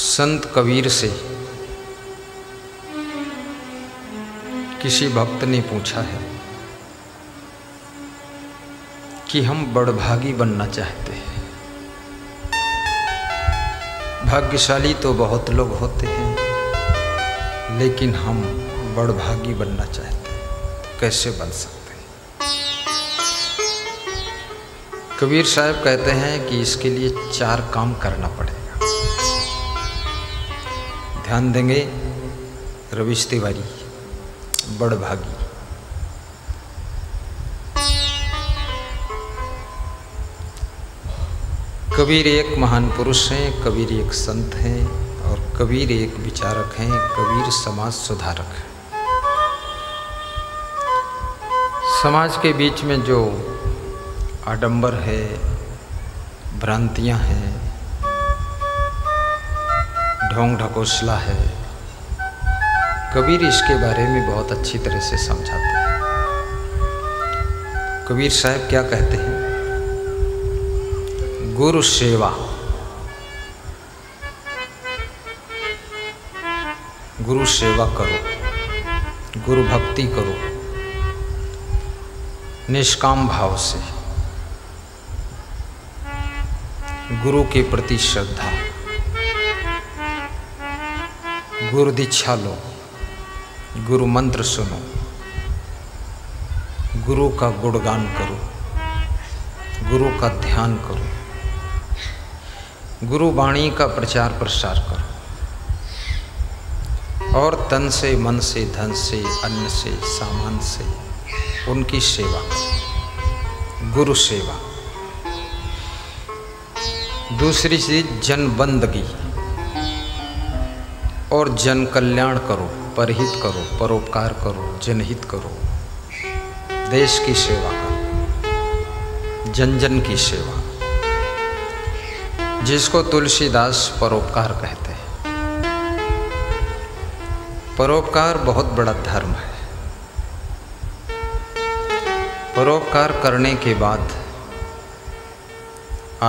संत कबीर से किसी भक्त ने पूछा है कि हम बड़भागी बनना चाहते हैं। भाग्यशाली तो बहुत लोग होते हैं, लेकिन हम बड़भागी बनना चाहते हैं, कैसे बन सकते हैं? कबीर साहब कहते हैं कि इसके लिए चार काम करना पड़ेगा। ध्यान देंगे रविश तिवारी बड़भागी। कबीर एक महान पुरुष हैं, कबीर एक संत हैं और कबीर एक विचारक हैं, कबीर समाज सुधारक हैं। समाज के बीच में जो आडंबर है, भ्रांतियां हैं, ढोंग ढकोसला है, कबीर इसके बारे में बहुत अच्छी तरह से समझाते हैं। कबीर साहब क्या कहते हैं? गुरु सेवा, गुरु सेवा करो, गुरु भक्ति करो, निष्काम भाव से, गुरु के प्रति श्रद्धा, गुरु दीक्षा लो, गुरु मंत्र सुनो, गुरु का गुणगान करो, गुरु का ध्यान करो, गुरु वाणी का प्रचार प्रसार करो और तन से, मन से, धन से, अन्न से, सामान से उनकी सेवा करो, गुरु सेवा। दूसरी चीज जनबंदगी और जन कल्याण करो, परहित करो, परोपकार करो, जनहित करो, देश की सेवा करो, जन जन की सेवा, जिसको तुलसीदास परोपकार कहते हैं। परोपकार बहुत बड़ा धर्म है। परोपकार करने के बाद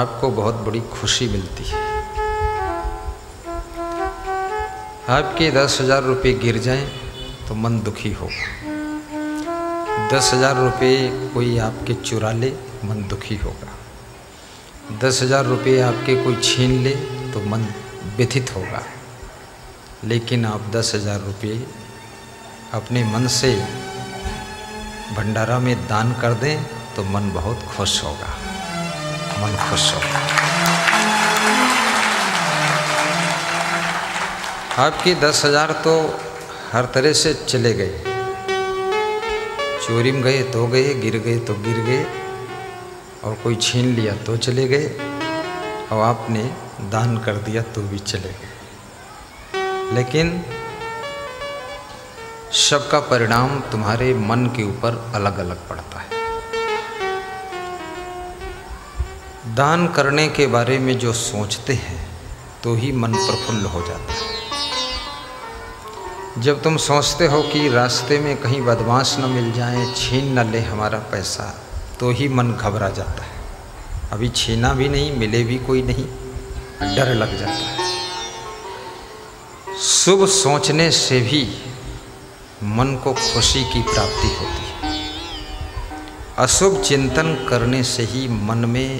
आपको बहुत बड़ी खुशी मिलती है। आपके 10,000 रुपये गिर जाएं तो मन दुखी होगा, 10,000 रुपये कोई आपके चुरा ले मन दुखी होगा, 10,000 रुपये आपके कोई छीन ले तो मन व्यथित होगा, लेकिन आप 10,000 रुपये अपने मन से भंडारा में दान कर दें तो मन बहुत खुश होगा, मन खुश होगा। आपके 10,000 तो हर तरह से चले गए, चोरी में गए तो गए, गिर गए तो गिर गए और कोई छीन लिया तो चले गए और आपने दान कर दिया तो भी चले गए, लेकिन सबका परिणाम तुम्हारे मन के ऊपर अलग अलग पड़ता है। दान करने के बारे में जो सोचते हैं तो ही मन प्रफुल्ल हो जाता है। जब तुम सोचते हो कि रास्ते में कहीं बदमाश न मिल जाए, छीन न ले हमारा पैसा, तो ही मन घबरा जाता है। अभी छीना भी नहीं, मिले भी कोई नहीं, डर लग जाता है। शुभ सोचने से भी मन को खुशी की प्राप्ति होती है। अशुभ चिंतन करने से ही मन में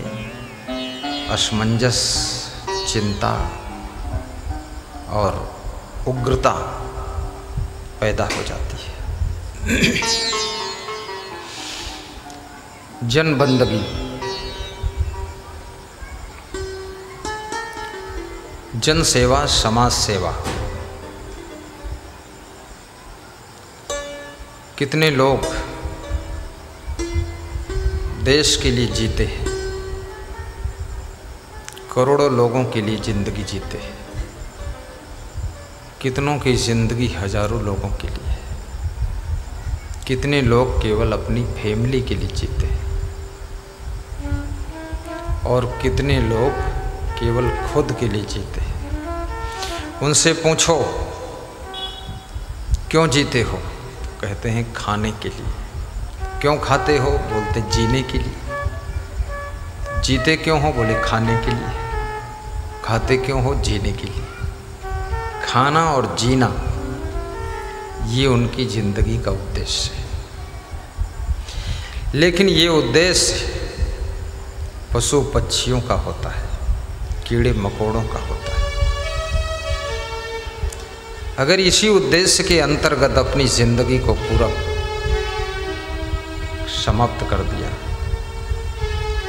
असमंजस, चिंता और उग्रता पैदा हो जाती है। जनबंदगी, जन सेवा, समाज सेवा। कितने लोग देश के लिए जीते हैं, करोड़ों लोगों के लिए जिंदगी जीते हैं, कितनों की जिंदगी हजारों लोगों के लिए है, कितने लोग केवल अपनी फैमिली के लिए जीते हैं और कितने लोग केवल खुद के लिए जीते हैं। उनसे पूछो क्यों जीते हो, कहते हैं खाने के लिए। क्यों खाते हो, बोलते जीने के लिए। जीते क्यों हो, बोले खाने के लिए। खाते क्यों हो, जीने के लिए। खाना और जीना, ये उनकी जिंदगी का उद्देश्य है। लेकिन ये उद्देश्य पशु पक्षियों का होता है, कीड़े मकोड़ों का होता है। अगर इसी उद्देश्य के अंतर्गत अपनी जिंदगी को पूरा समाप्त कर दिया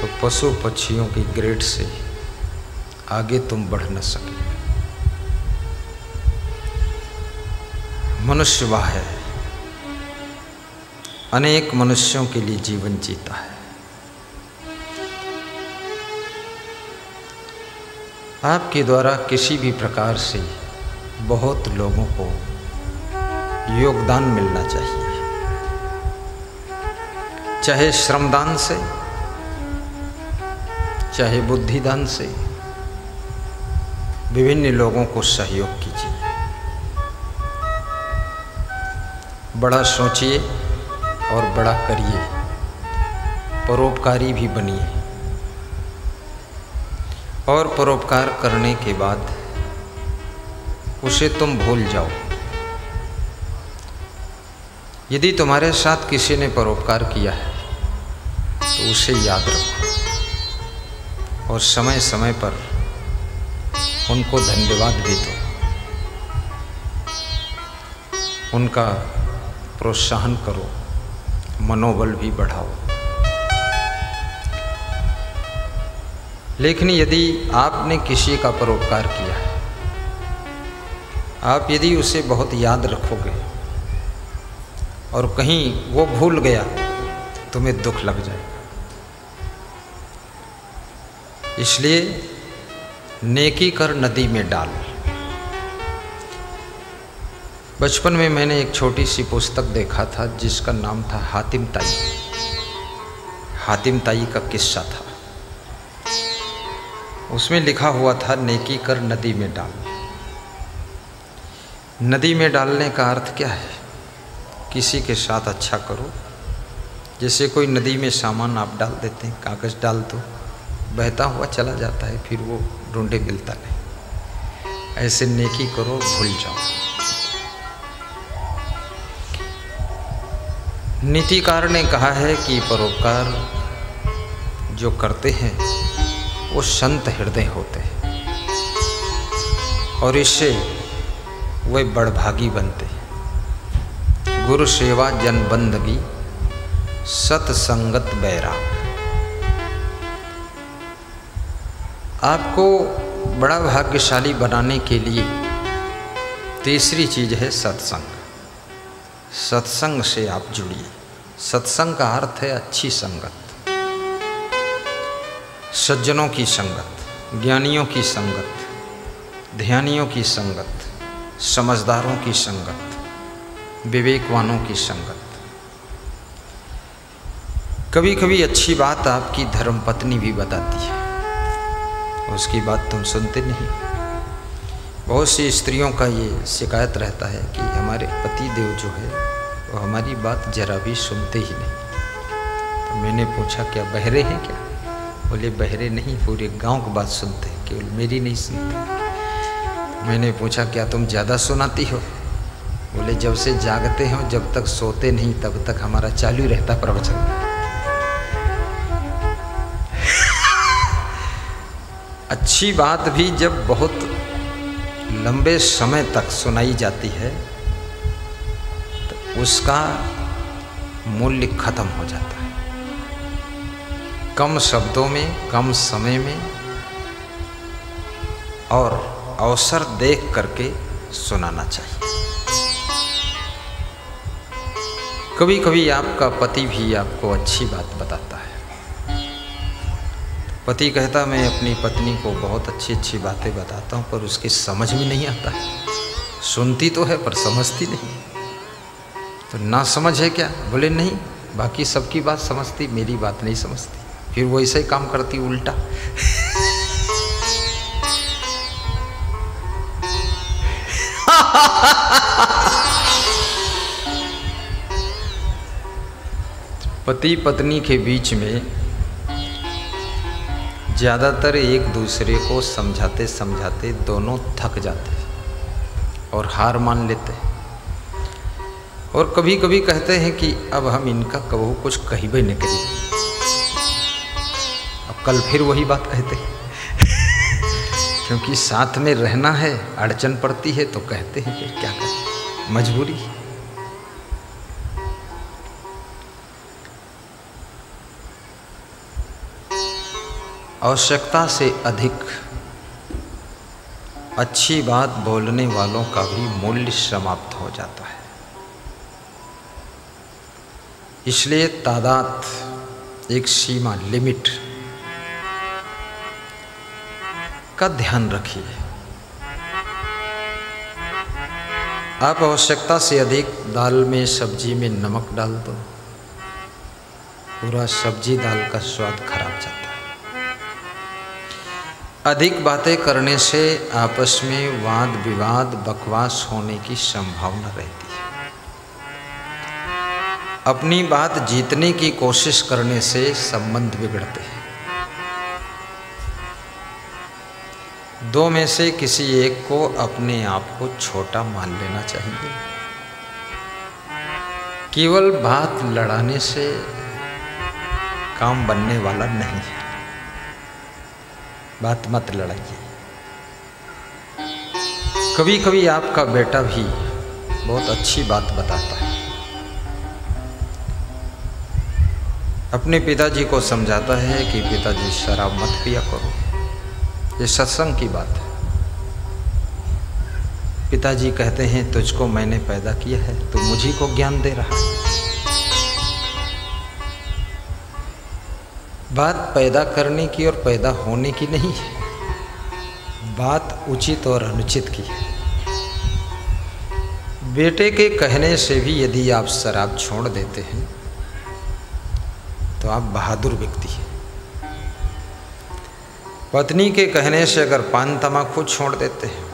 तो पशु पक्षियों की ग्रेड से आगे तुम बढ़ न सके। मनुष्य वह है, अनेक मनुष्यों के लिए जीवन जीता है। आपके द्वारा किसी भी प्रकार से बहुत लोगों को योगदान मिलना चाहिए, चाहे श्रमदान से, चाहे बुद्धिदान से। विभिन्न लोगों को सहयोग कीजिए, बड़ा सोचिए और बड़ा करिए, परोपकारी भी बनिए। और परोपकार करने के बाद उसे तुम भूल जाओ। यदि तुम्हारे साथ किसी ने परोपकार किया है तो उसे याद रखो और समय समय पर उनको धन्यवाद भी दो, उनका प्रोत्साहन करो, मनोबल भी बढ़ाओ। लेकिन यदि आपने किसी का परोपकार किया है, आप यदि उसे बहुत याद रखोगे और कहीं वो भूल गया, तुम्हें दुख लग जाएगा। इसलिए नेकी कर नदी में डाल। बचपन में मैंने एक छोटी सी पुस्तक देखा था जिसका नाम था हातिम ताई। हातिम ताई का किस्सा था, उसमें लिखा हुआ था नेकी कर नदी में डाल। नदी में डालने का अर्थ क्या है? किसी के साथ अच्छा करो। जैसे कोई नदी में सामान आप डाल देते हैं, कागज़ डाल दो, बहता हुआ चला जाता है, फिर वो ढूंढे मिलता नहीं। ऐसे नेकी करो, भूल जाओ। नीतिकार ने कहा है कि परोपकार जो करते हैं वो संत हृदय होते हैं और इससे वे बड़भागी बनते हैं। गुरु सेवा जन बंदगी सत्संगत बैराग। आपको बड़ा भाग्यशाली बनाने के लिए तीसरी चीज़ है सत्संग। सत्संग से आप जुड़िए। सत्संग का अर्थ है अच्छी संगत, सज्जनों की संगत, ज्ञानियों की संगत, ध्यानियों की संगत, समझदारों की संगत, विवेकवानों की संगत। कभी कभी अच्छी बात आपकी धर्मपत्नी भी बताती है, उसकी बात तुम सुनते नहीं। बहुत सी स्त्रियों का ये शिकायत रहता है कि हमारे पति देव जो है वो हमारी बात जरा भी सुनते ही नहीं। तो मैंने पूछा, क्या बहरे हैं क्या? बोले बहरे नहीं, पूरे गांव की बात सुनते हैं, केवल मेरी नहीं सुनते। मैंने पूछा, क्या तुम ज़्यादा सुनाती हो? बोले जब से जागते हो, जब तक सोते नहीं तब तक हमारा चालू रहता प्रवचन। अच्छी बात भी जब बहुत लंबे समय तक सुनाई जाती है तो उसका मूल्य खत्म हो जाता है। कम शब्दों में, कम समय में और अवसर देख करके सुनाना चाहिए। कभी कभी आपका पति भी आपको अच्छी बात बताता है। पति कहता, मैं अपनी पत्नी को बहुत अच्छी अच्छी बातें बताता हूँ पर उसकी समझ में नहीं आता है, सुनती तो है पर समझती नहीं। तो ना समझ है क्या? बोले नहीं, बाकी सबकी बात समझती, मेरी बात नहीं समझती। फिर वो ऐसा ही काम करती उल्टा। पति पत्नी के बीच में ज़्यादातर एक दूसरे को समझाते समझाते दोनों थक जाते हैं। और हार मान लेते हैं और कभी कभी कहते हैं कि अब हम इनका कबो कुछ कहबे नहीं करेंगे। अब कल फिर वही बात कहते हैं क्योंकि साथ में रहना है, अड़चन पड़ती है तो कहते हैं फिर क्या करें, मजबूरी। आवश्यकता से अधिक अच्छी बात बोलने वालों का भी मूल्य समाप्त हो जाता है। इसलिए तादाद, एक सीमा, लिमिट का ध्यान रखिए। आप आवश्यकता से अधिक दाल में, सब्जी में नमक डाल दो, पूरा सब्जी दाल का स्वाद खराब जाता है। अधिक बातें करने से आपस में वाद विवाद, बकवास होने की संभावना रहती है। अपनी बात जीतने की कोशिश करने से संबंध बिगड़ते हैं। दो में से किसी एक को अपने आप को छोटा मान लेना चाहिए। केवल बात लड़ाने से काम बनने वाला नहीं है। बात मत लड़ाइए। कभी कभी आपका बेटा भी बहुत अच्छी बात बताता है, अपने पिताजी को समझाता है कि पिताजी शराब मत पिया करो, ये सत्संग की बात है। पिताजी कहते हैं तुझको मैंने पैदा किया है, तू मुझी को ज्ञान दे रहा है। बात पैदा करने की और पैदा होने की नहीं है, बात उचित और अनुचित की है। बेटे के कहने से भी यदि आप शराब छोड़ देते हैं तो आप बहादुर व्यक्ति हैं। पत्नी के कहने से अगर पान तमाकू छोड़ देते हैं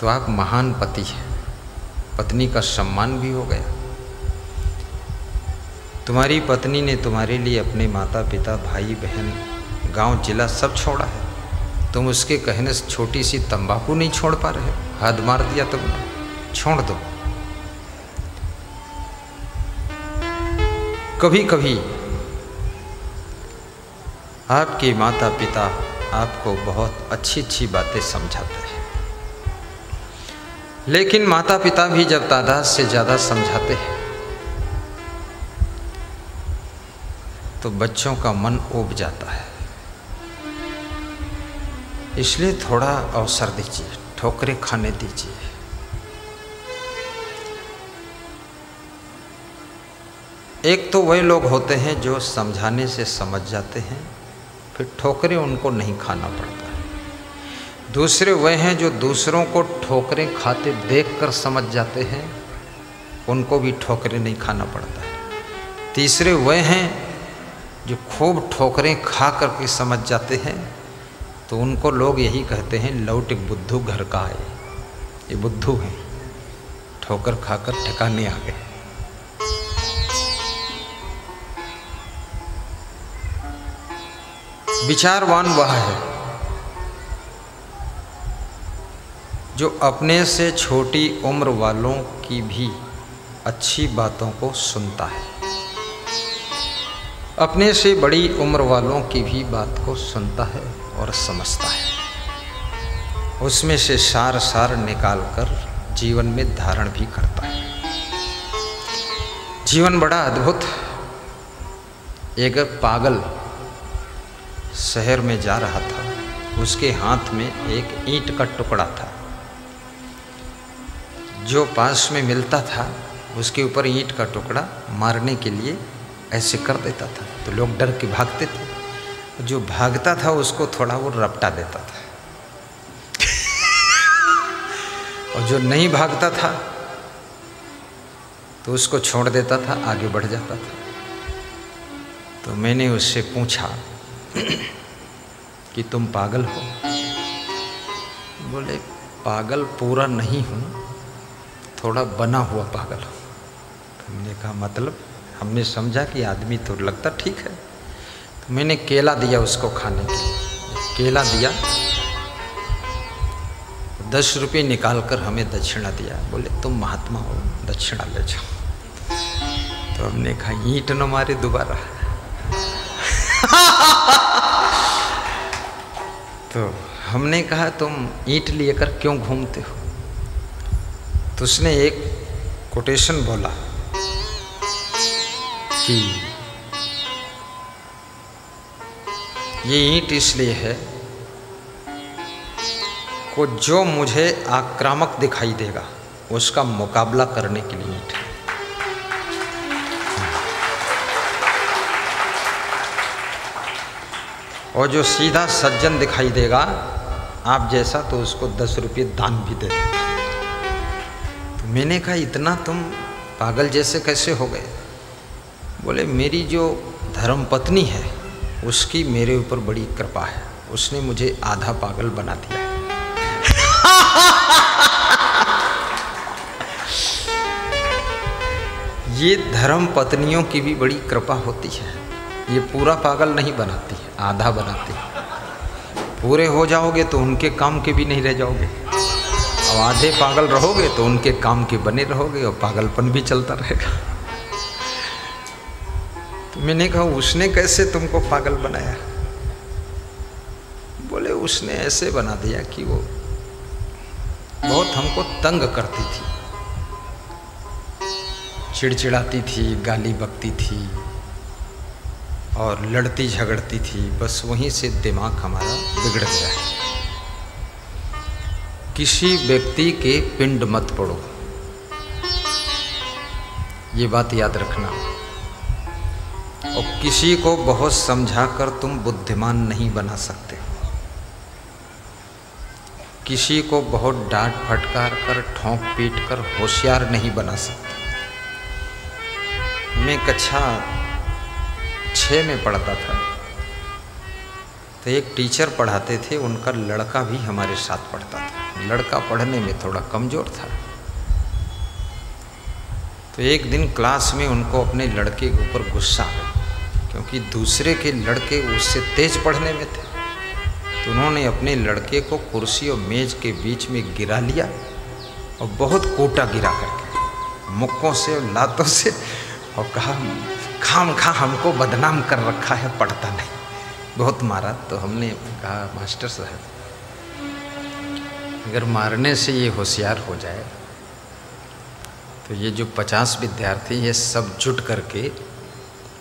तो आप महान पति हैं। पत्नी का सम्मान भी हो गया। तुम्हारी पत्नी ने तुम्हारे लिए अपने माता पिता, भाई बहन, गांव, जिला सब छोड़ा है। तुम उसके कहने से छोटी सी तंबाकू नहीं छोड़ पा रहे, हाथ मार दिया तुमने, छोड़ दो। कभी कभी आपके माता पिता आपको बहुत अच्छी अच्छी बातें समझाते हैं, लेकिन माता पिता भी जब तादाद से ज़्यादा समझाते हैं तो बच्चों का मन ऊब जाता है। इसलिए थोड़ा अवसर दीजिए, ठोकरें खाने दीजिए। एक तो वही लोग होते हैं जो समझाने से समझ जाते हैं, फिर ठोकरें उनको नहीं खाना पड़ता है। दूसरे वह हैं जो दूसरों को ठोकरें खाते देखकर समझ जाते हैं, उनको भी ठोकरें नहीं खाना पड़ता है। तीसरे वह हैं जो खूब ठोकरें खा करके समझ जाते हैं, तो उनको लोग यही कहते हैं लौट बुद्धू घर का आए, ये बुद्धू हैं, ठोकर खाकर ठिकाने आ गए। विचारवान वह है जो अपने से छोटी उम्र वालों की भी अच्छी बातों को सुनता है, अपने से बड़ी उम्र वालों की भी बात को सुनता है और समझता है, उसमें से सार सार निकाल कर जीवन में धारण भी करता है। जीवन बड़ा अद्भुत। एक पागल शहर में जा रहा था, उसके हाथ में एक ईंट का टुकड़ा था, जो पास में मिलता था उसके ऊपर ईंट का टुकड़ा मारने के लिए ऐसे कर देता था, तो लोग डर के भागते थे। जो भागता था उसको थोड़ा वो रपटा देता था और जो नहीं भागता था तो उसको छोड़ देता था, आगे बढ़ जाता था। तो मैंने उससे पूछा कि तुम पागल हो? बोले पागल पूरा नहीं हूँ, थोड़ा बना हुआ पागल हूँ। तो मैंने कहा मतलब? हमने समझा कि आदमी तो लगता ठीक है। तो मैंने केला दिया उसको खाने के लिए, केला दिया, 10 रुपये निकाल कर हमें दक्षिणा दिया। बोले तुम महात्मा हो, दक्षिणा ले जाओ। तो हमने कहा ईंट न मारे दोबारा। तो हमने कहा तुम ईंट लेकर क्यों घूमते हो? तो उसने एक कोटेशन बोला कि ये ईंट इसलिए है को जो मुझे आक्रामक दिखाई देगा उसका मुकाबला करने के लिए ईंट। और जो सीधा सज्जन दिखाई देगा आप जैसा तो उसको 10 रुपये दान भी दे देता। तो मैंने कहा इतना तुम पागल जैसे कैसे हो गए? बोले मेरी जो धर्मपत्नी है उसकी मेरे ऊपर बड़ी कृपा है, उसने मुझे आधा पागल बना दिया। ये धर्म पत्नियों की भी बड़ी कृपा होती है, ये पूरा पागल नहीं बनाती, आधा बनाती। पूरे हो जाओगे तो उनके काम के भी नहीं रह जाओगे, और आधे पागल रहोगे तो उनके काम के बने रहोगे और पागलपन भी चलता रहेगा। तो मैंने कहा उसने कैसे तुमको पागल बनाया? बोले उसने ऐसे बना दिया कि वो बहुत हमको तंग करती थी, चिड़चिड़ाती थी, गाली बकती थी और लड़ती झगड़ती थी। बस वहीं से दिमाग हमारा बिगड़ गया है। किसी व्यक्ति के पिंड मत पड़ो, ये बात याद रखना। और किसी को बहुत समझाकर तुम बुद्धिमान नहीं बना सकते हो। किसी को बहुत डांट फटकार कर, ठोंक पीट कर होशियार नहीं बना सकते। मैं कक्षा 6 में पढ़ता था तो एक टीचर पढ़ाते थे, उनका लड़का भी हमारे साथ पढ़ता था। लड़का पढ़ने में थोड़ा कमज़ोर था, तो एक दिन क्लास में उनको अपने लड़के के ऊपर गुस्सा आया क्योंकि दूसरे के लड़के उससे तेज पढ़ने में थे। तो उन्होंने अपने लड़के को कुर्सी और मेज़ के बीच में गिरा लिया और बहुत कोटा गिरा करके मुक्कों से और लातों से, और कहा खामखा हमको बदनाम कर रखा है, पढ़ता नहीं। बहुत मारा। तो हमने कहा मास्टर साहब अगर मारने से ये होशियार हो जाए तो ये जो 50 विद्यार्थी ये सब जुट करके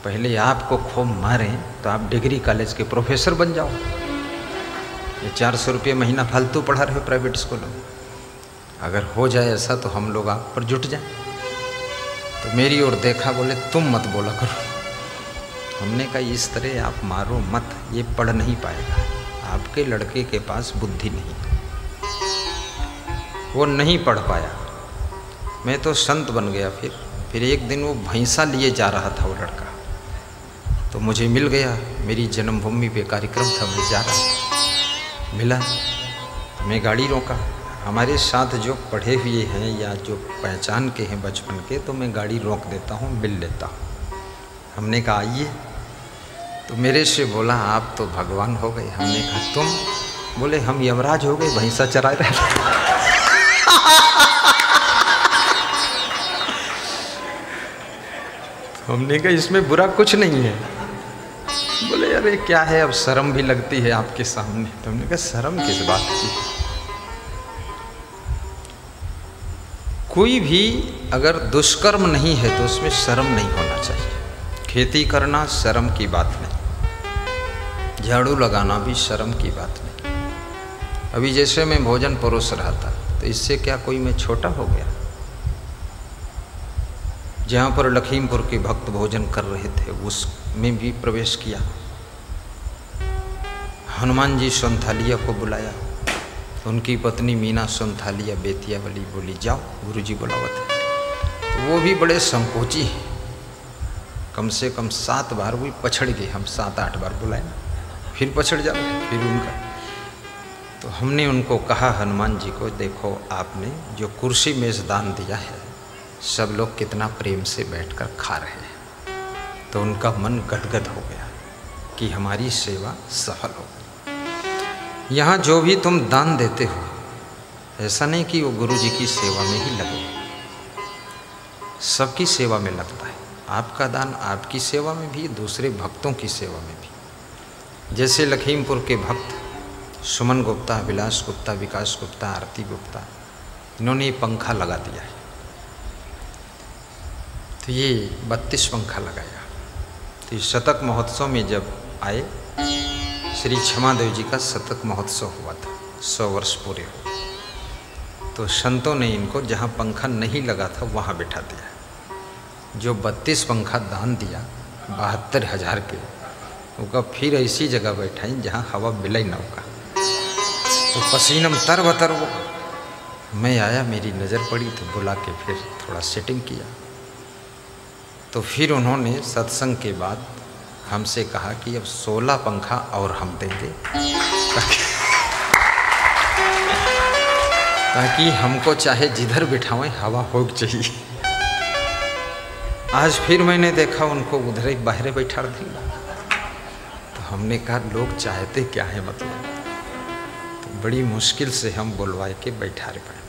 पहले आपको खूब मारें तो आप डिग्री कॉलेज के प्रोफेसर बन जाओ। ये 400 रुपये महीना फालतू पढ़ा रहे हो प्राइवेट स्कूलों में, अगर हो जाए ऐसा तो हम लोग आप पर जुट जाएं। तो मेरी ओर देखा, बोले तुम मत बोला करो। हमने कहा इस तरह आप मारो मत, ये पढ़ नहीं पाएगा, आपके लड़के के पास बुद्धि नहीं है। वो नहीं पढ़ पाया। मैं तो संत बन गया। फिर एक दिन वो भैंसा लिए जा रहा था वो लड़का, तो मुझे मिल गया। मेरी जन्मभूमि पे कार्यक्रम था, मैं जा रहा, मिला। मैं गाड़ी रोका। हमारे साथ जो पढ़े हुए हैं या जो पहचान के हैं बचपन के, तो मैं गाड़ी रोक देता हूँ, मिल लेता हूँ। हमने कहा आइए। तो मेरे से बोला आप तो भगवान हो गए। हमने कहा तुम? बोले हम यमराज हो गए, भैंसा चराए रहे। तो हमने कहा इसमें बुरा कुछ नहीं है। बोले अरे क्या है, अब शर्म भी लगती है आपके सामने। तो हमने कहा शर्म किस बात की? कोई भी अगर दुष्कर्म नहीं है तो उसमें शर्म नहीं होना चाहिए। खेती करना शर्म की बात नहीं, झाड़ू लगाना भी शर्म की बात नहीं। अभी जैसे मैं भोजन परोस रहा था तो इससे क्या कोई मैं छोटा हो गया? जहाँ पर लखीमपुर के भक्त भोजन कर रहे थे उसमें भी प्रवेश किया। हनुमान जी संथालिया को बुलाया। उनकी पत्नी मीना संथालिया बेतिया वाली बोली जाओ गुरुजी बुलावत है। तो वो भी बड़े संकोची हैं, कम से कम 7 बार वो पछड़ गए। हम 7-8 बार बुलाए, फिर पछड़ जाओ, फिर उनका। तो हमने उनको कहा हनुमान जी को, देखो आपने जो कुर्सी मेज़ दान दिया है सब लोग कितना प्रेम से बैठकर खा रहे हैं। तो उनका मन गदगद हो गया कि हमारी सेवा सफल हो। यहाँ जो भी तुम दान देते हो ऐसा नहीं कि वो गुरु जी की सेवा में ही लगे, सबकी सेवा में लगता है। आपका दान आपकी सेवा में भी, दूसरे भक्तों की सेवा में भी। जैसे लखीमपुर के भक्त सुमन गुप्ता, विलास गुप्ता, विकास गुप्ता, आरती गुप्ता, इन्होंने पंखा लगा दिया है। तो ये 32 पंखा लगाया। तो शतक महोत्सव में जब आए, श्री क्षमा देव जी का शतक महोत्सव हुआ था, 100 वर्ष पूरे हुए, तो संतों ने इनको जहाँ पंखा नहीं लगा था वहाँ बिठा दिया। जो 32 पंखा दान दिया 72,000 के, उनका फिर ऐसी जगह बैठाई जहाँ हवा मिले ना होगा। तो पसीनम तर बतर वो मैं आया, मेरी नज़र पड़ी तो बुला के फिर थोड़ा सेटिंग किया। तो फिर उन्होंने सत्संग के बाद हमसे कहा कि अब 16 पंखा और हम देंगे ताकि हमको चाहे जिधर बिठावें हवा हो चाहिए। आज फिर मैंने देखा उनको उधर ही बाहर बैठा दिया। तो हमने कहा लोग चाहते क्या है मतलब। तो बड़ी मुश्किल से हम बुलवा के बैठा रहे।